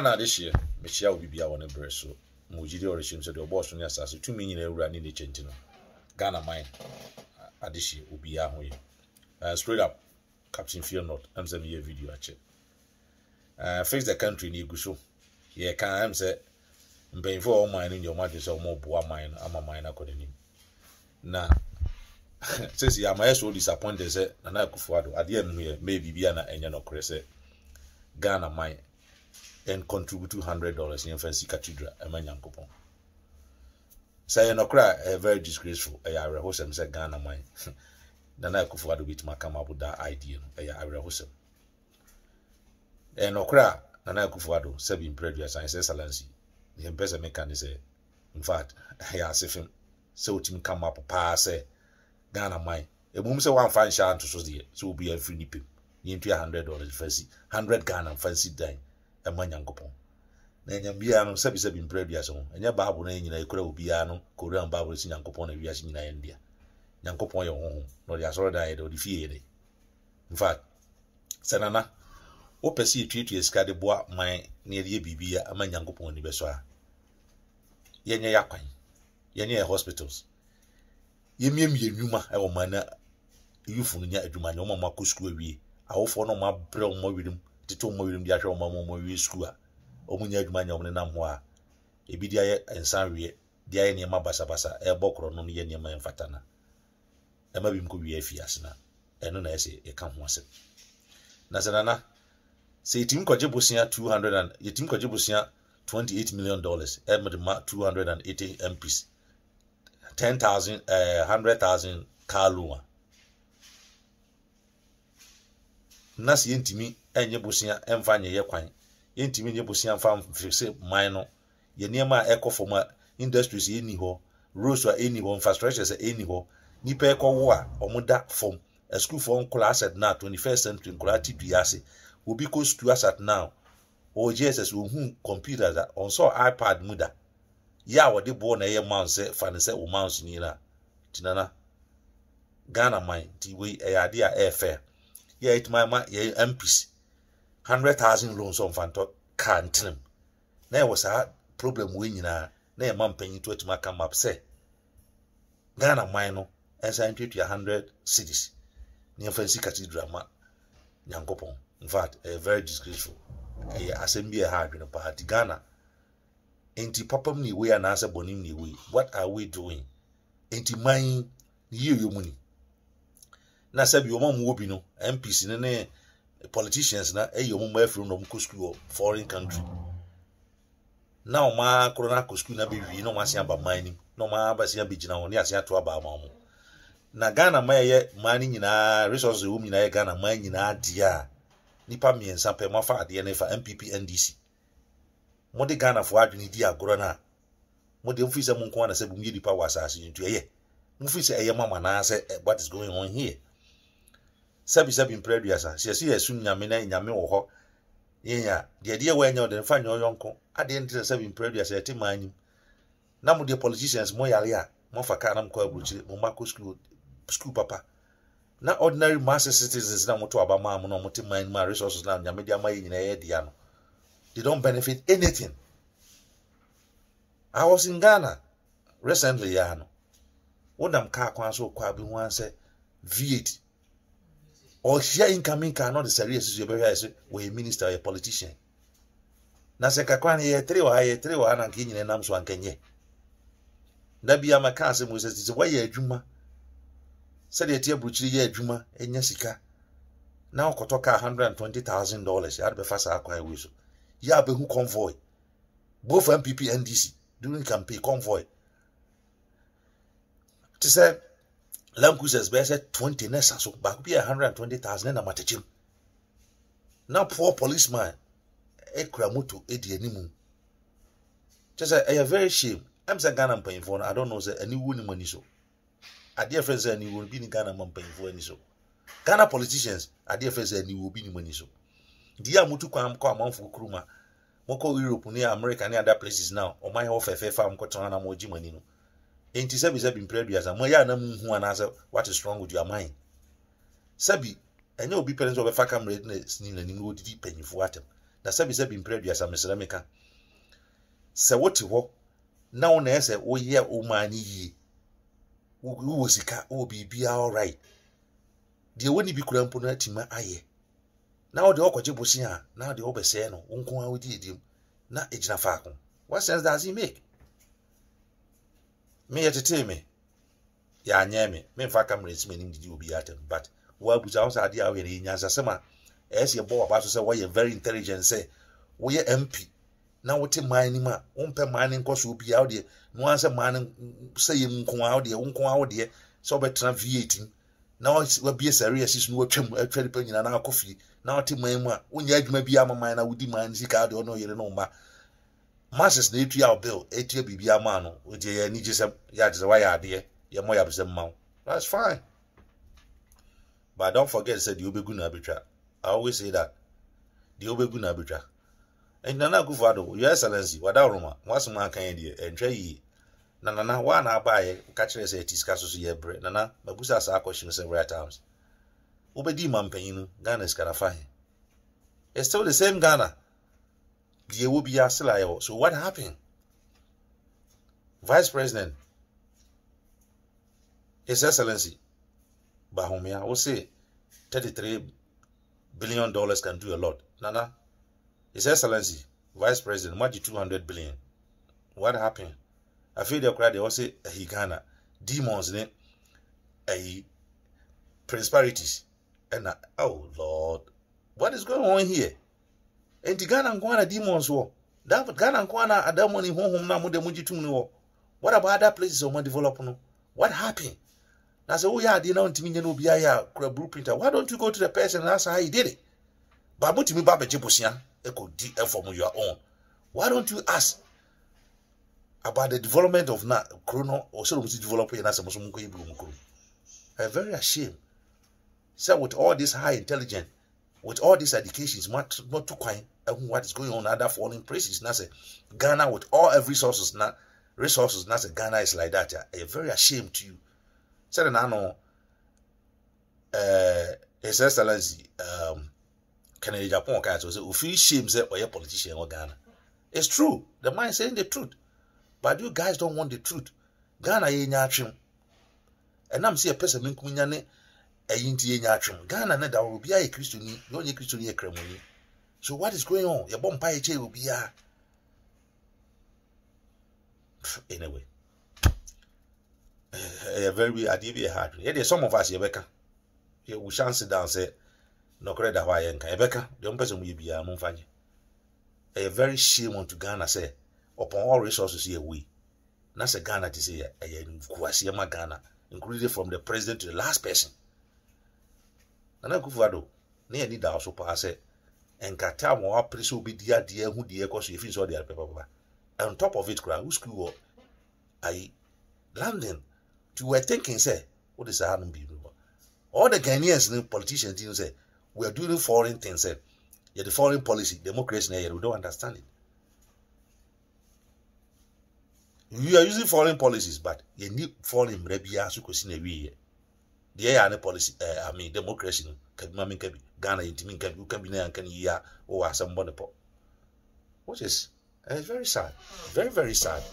Ghana this year, Michelle will be our neighbor. So, Mujidi or Shim said, your boss on your side. So, 2 million running the change. Ghana mine at this year will be our way. Straight up, Captain Fear Not, I'm sending you a video. Face the country in Igusu. Yeah, can't say, I'm paying for all mine in your matters or more poor mine. I'm a mine according to him. Now, since I am so disappointed, say, and I could forward at the end here, maybe Biana and Yano Cresse Ghana mine. And contribute $200 in fancy cathedral and my young coupon. Say no cry, a very disgraceful. I rehearse him, said Ghana mine. Then I could forward with my come up with that idea. I rehearse him. And no cry, and I could forward, said in previous and says, Salancy. The impressive mechanic say, in fact, I asked him, so Tim come up, pass, Ghana mine. A woman say one fine shall to so the so be a free nipping. Into $100 fancy, 100 Ghana fancy dime. A man young coupon. Nan Biano Sabis in previous on, and your Babu name in a Korea Biano, Korean Babu is in Yankopon and Vias in India. Yankopon your home, nor the Azor died or the Fiede. In fact, Sanana, O perceive treaty as Cadibois, my near the Bibia, a man Yankopon in Bessoir. Yenya Yakwin, Yenya hospitals. Yemim Yuma, our manner, you for near a Duman, no mamma could screw away. I offer no more brown more with him. Tito mwiri mdi asha umamu mwiri skua. Omu nye juma nye omne na mwa. Ebi diya ye ensanriye. Diya ye niyema basa basa. E bokro noni ye niyema enfatana. Ema bimkubi ye fiyasina. E nuna yese ye kamwase. Nasenana. Se itimiko jebo siya $28 million. E madima 280 MPs. 10,000, 100,000 kaluma. Nasi yentimi enye busia emfanye ye kwan yentimi nye busia mfa fixe mine ye niema eco forma industries ye ni ho roads wa any ho infrastructure se any ho nipa ekọ wo a omuda form a school for class at now 21st century quality biase obi ko school at now o Jesus wo hu computers that on so iPad muda ya wo de bo na ye man se fan se wo man so ni na tinana Ghana mine ti we e ade a e fair yeah, it my MPs 100,000 loans on Fanto can't trim. There was a problem winning a name, man paying to it. My come up say Ghana minor and sent you to 100 cities near fancy cathedral. Man, Yankopon, in fact, a very disgraceful assembly hard in a party. Ghana anti papam ni way and answer bonim ni way. What are we doing? Anti mine, you money. Na sabi omo mwobi no MPs ne politicians na eyo mo mafiru no mko school foreign country now ma corona ko school na be wi no mase aba mine no ma aba se abigina ho ne ase ato aba ma mo na Ghana ma ye mine nyina resources wo nyina ye Ghana mine nyina dia nipa miensa pe ma fa ade ne fa MPP NDC mo de Ghana fo adwini dia goro na mo de mfisa mo nko na sabi mi di power asase ntu ye mo fisa eye mama na say what is going on here Sabi in prayer, sir. See, as soon Yamina in Yamil or yeah, the idea when you're then find your uncle. I didn't serve in prayer, sir. Tim mining. Now, the politicians, Moyalia, Mofakanam Coabuchi, Momako school papa. Now, ordinary master citizens, now to about Mamma, no motive mine, my resources now, Yamidia, my in a Diano. They don't benefit anything. I was in Ghana recently, Yano. One damn car, one so quabby one said, V8. Or share incoming cannot the serious you bear as a minister or a politician. Nasekaquan ye 3 or 3 1 and king in an arms one can ye. Nabia Macassam was as way a juma. Said a tear butchery ye juma, a yasica. Now Kotoka $120,000, I'd be fast acquire whistle. Ya be who convoy. Both MPP and DC during campaign convoy. She said. Lamkus has best 20 nests, so back be 120,000 and a matachim. Now, poor policeman, a cramutu, a dianimu. Just a very shame. I'm saying Ghana paying for, I don't know, say any woman money so. I dear friends, and you will be in Ghana paying for any so. Ghana politicians, I dear friends, and you will be in money so. Dear Mutu come on for Kruma, Moko Europe, near America, and other places now, or my offer, I'm Cotana Mojimanino. 87 have been prayed as a moya and who answer what is wrong with your mind. Sabi, and you'll be parents of a facam redness in a new deep penny for atom. na sabi sabi mpredu ya samisalamika se woti ho na una ese oye omani yi uwo sika o bibia all right de woni bi kura mpo na tima aye na o de okoje bosin a na de obese no nko ha odi edim na ejina fa akon. What sense does he make? Me yet tell me ya anya me fa camera sim nim didi obi atem but wa buza on sade awe na nyansa sema as ye bo abaso se we very intelligent say we MP na wote man ni ma wonpe man ni nkoso obi awo de no anse man say nko awo de nko awo de so betra V18 na we be serious is no atwam atwali pa nyina na akofi na wote man mu a wonya adwuma bi amaman na wodi man sika de ono yere no ma masses na etu ya bill etu bibi ama no we je ya ni je se ya je wa ya de ya mo ya be se ma. That's fine, but don't forget said the obegu na betwa. I always say that the obegu na betwa. And Nana Gufado, Your Excellency, Wadaroma, what's my candy, and Trey Nana, one I buy catching as a discusses here, bread, Nana, but Busas are questions several times. Obedi Mampainu, Ghana's Ganafahi. It's still the same Ghana. There will be a silo. So what happened? Vice President, His Excellency, Bahomia will say $33 billion can do a lot. Nana. His Excellency, Vice President, what the 200 billion? What happened? I feel the crowd they all say Ghana demons, then prosperities, and oh Lord, what is going on here? And the Ghana Kwana demons war. That Ghana Kwana adamoni home na mude mujitumni war. What about other places on my development? What happened? Now say oh yeah, they now intimidating Obiya blueprinter. Why don't you go to the person and ask how he did it? Babu timi babe jebosia. From your own. Why don't you ask about the development of na Chrono or so developing as I'm very ashamed. So with all this high intelligence, with all these educations, not too quite what is going on other falling places. Now say Ghana with all every sources now resources now say Ghana is like that. I'm very ashamed to you. So now no His Excellency Kennedy Japan can't say we feel shame say or your politician or Ghana. It's true. The man is saying the truth. But you guys don't want the truth. Ghana ye nyatwem. And I'm see a person minkunya ne ayinti ye nyatwem. Ghana ne da obi aye Christo ni, yo nye Christo ni ekremoni. So what is going on? Your bomb pie che obi ya. Anyway. Very adivia hard. Yeah, some of us ye beka. Ye we chance down say no credit why and Ebeka, the only person we be a monfany. A very shame unto Ghana say, upon all resources here we. That's a Ghana to say a Ghana, including from the president to the last person. Nana Akufo-Addo, near need also pass it, and Katam or Prince will be dear who dear cause if you saw their paper. And on top of it, who school I London to were thinking, say, what is happening people? All the Ghanaians and politicians didn't say. We are doing foreign things. Yeah, the foreign policy, democracy, we don't understand it. We are using foreign policies, but you need foreign rebia so question we. The air policy, I mean democracy, Ghana, you can be and can hear or somebody. Which is very sad. Very, very sad.